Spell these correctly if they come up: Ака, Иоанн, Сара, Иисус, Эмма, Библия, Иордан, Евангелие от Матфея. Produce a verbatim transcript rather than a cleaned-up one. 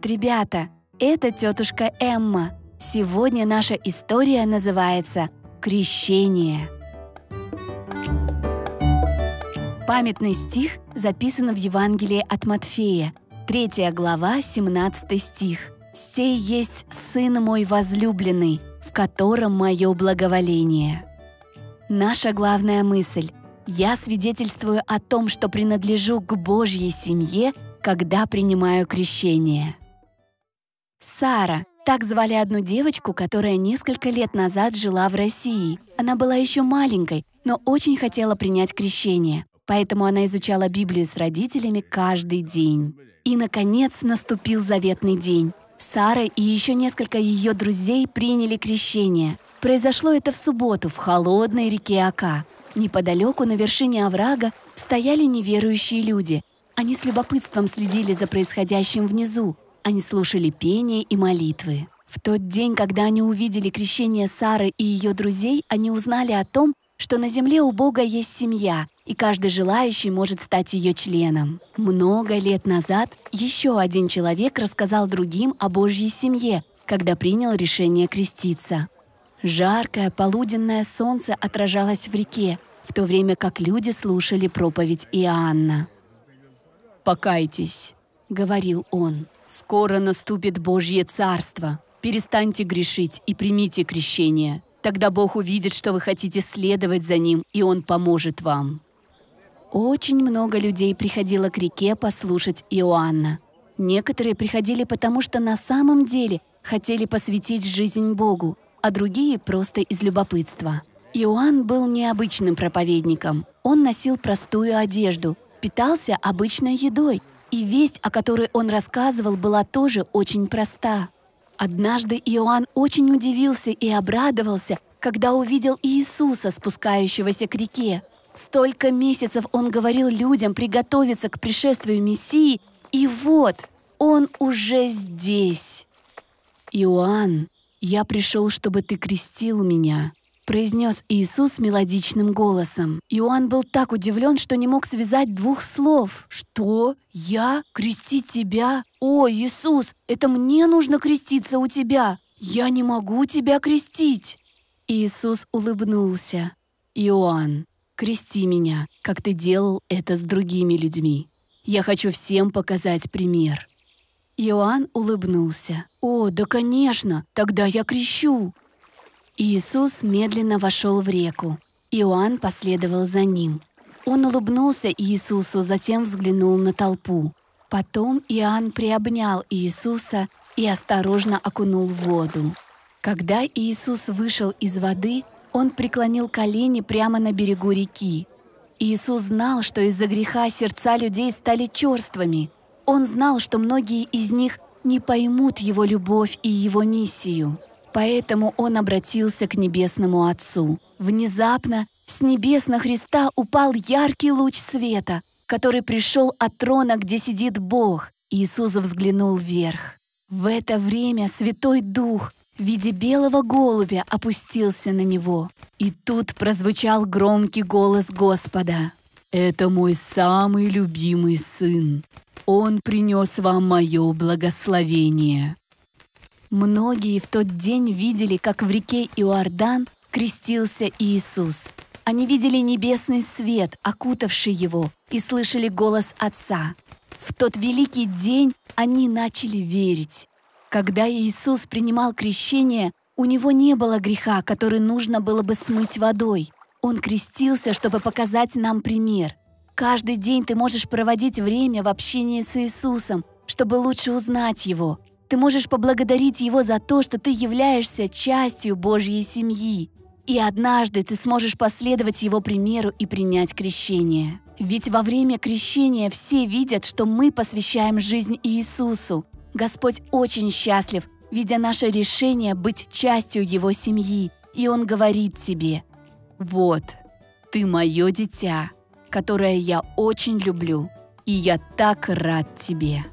Привет, ребята! Это тетушка Эмма. Сегодня наша история называется «Крещение». Памятный стих записан в Евангелии от Матфея, третья глава, семнадцатый стих. «Сей есть Сын мой возлюбленный, в котором мое благоволение». Наша главная мысль – я свидетельствую о том, что принадлежу к Божьей семье, когда принимаю крещение. Сара – так звали одну девочку, которая несколько лет назад жила в России. Она была еще маленькой, но очень хотела принять крещение, поэтому она изучала Библию с родителями каждый день. И, наконец, наступил заветный день. Сара и еще несколько ее друзей приняли крещение. Произошло это в субботу в холодной реке Ака. Неподалеку на вершине оврага стояли неверующие люди. Они с любопытством следили за происходящим внизу. Они слушали пение и молитвы. В тот день, когда они увидели крещение Сары и ее друзей, они узнали о том, что на земле у Бога есть семья, и каждый желающий может стать ее членом. Много лет назад еще один человек рассказал другим о Божьей семье, когда принял решение креститься. Жаркое полуденное солнце отражалось в реке, в то время как люди слушали проповедь Иоанна. «Покайтесь», — говорил он, — «скоро наступит Божье Царство. Перестаньте грешить и примите крещение. Тогда Бог увидит, что вы хотите следовать за Ним, и Он поможет вам». Очень много людей приходило к реке послушать Иоанна. Некоторые приходили потому, что на самом деле хотели посвятить жизнь Богу, а другие просто из любопытства. Иоанн был необычным проповедником. Он носил простую одежду, питался обычной едой, и весть, о которой он рассказывал, была тоже очень проста. Однажды Иоанн очень удивился и обрадовался, когда увидел Иисуса, спускающегося к реке. Столько месяцев он говорил людям приготовиться к пришествию Мессии, и вот он уже здесь. «Иоанн, я пришел, чтобы ты крестил меня», — произнес Иисус мелодичным голосом. Иоанн был так удивлен, что не мог связать двух слов. «Что? Я? Крестить тебя? О, Иисус, это мне нужно креститься у тебя! Я не могу тебя крестить!» Иисус улыбнулся. «Иоанн, крести меня, как ты делал это с другими людьми. Я хочу всем показать пример». Иоанн улыбнулся. «О, да, конечно, тогда я крещу!» Иисус медленно вошел в реку. Иоанн последовал за ним. Он улыбнулся Иисусу, затем взглянул на толпу. Потом Иоанн приобнял Иисуса и осторожно окунул в воду. Когда Иисус вышел из воды, Он преклонил колени прямо на берегу реки. Иисус знал, что из-за греха сердца людей стали черствыми. Он знал, что многие из них не поймут Его любовь и Его миссию. Поэтому Он обратился к Небесному Отцу. Внезапно с небес на Христа упал яркий луч света, который пришел от трона, где сидит Бог. Иисус взглянул вверх. В это время Святой Дух в виде белого голубя опустился на него. И тут прозвучал громкий голос Господа. «Это мой самый любимый Сын. Он принес вам мое благословение». Многие в тот день видели, как в реке Иордан крестился Иисус. Они видели небесный свет, окутавший его, и слышали голос Отца. В тот великий день они начали верить. Когда Иисус принимал крещение, у него не было греха, который нужно было бы смыть водой. Он крестился, чтобы показать нам пример. Каждый день ты можешь проводить время в общении с Иисусом, чтобы лучше узнать Его. Ты можешь поблагодарить Его за то, что ты являешься частью Божьей семьи. И однажды ты сможешь последовать Его примеру и принять крещение. Ведь во время крещения все видят, что мы посвящаем жизнь Иисусу. Господь очень счастлив, видя наше решение быть частью Его семьи. И Он говорит тебе: «Вот, ты мое дитя, которое я очень люблю, и я так рад тебе».